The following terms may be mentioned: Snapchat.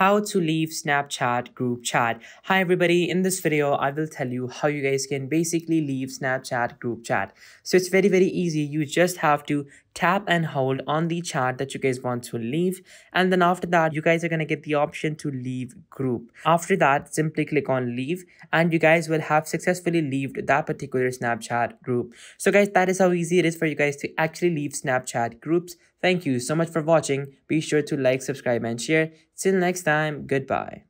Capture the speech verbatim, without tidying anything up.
how to leave Snapchat group chat. Hi everybody, in this video I will tell you how you guys can basically leave Snapchat group chat. So it's very very easy. You just have to tap and hold on the chat that you guys want to leave, and then after that you guys are going to get the option to leave group. After that, simply click on leave and you guys will have successfully leaved that particular Snapchat group. So guys, that is how easy it is for you guys to actually leave Snapchat groups. Thank you so much for watching. Be sure to like, subscribe and share. Till next time, goodbye.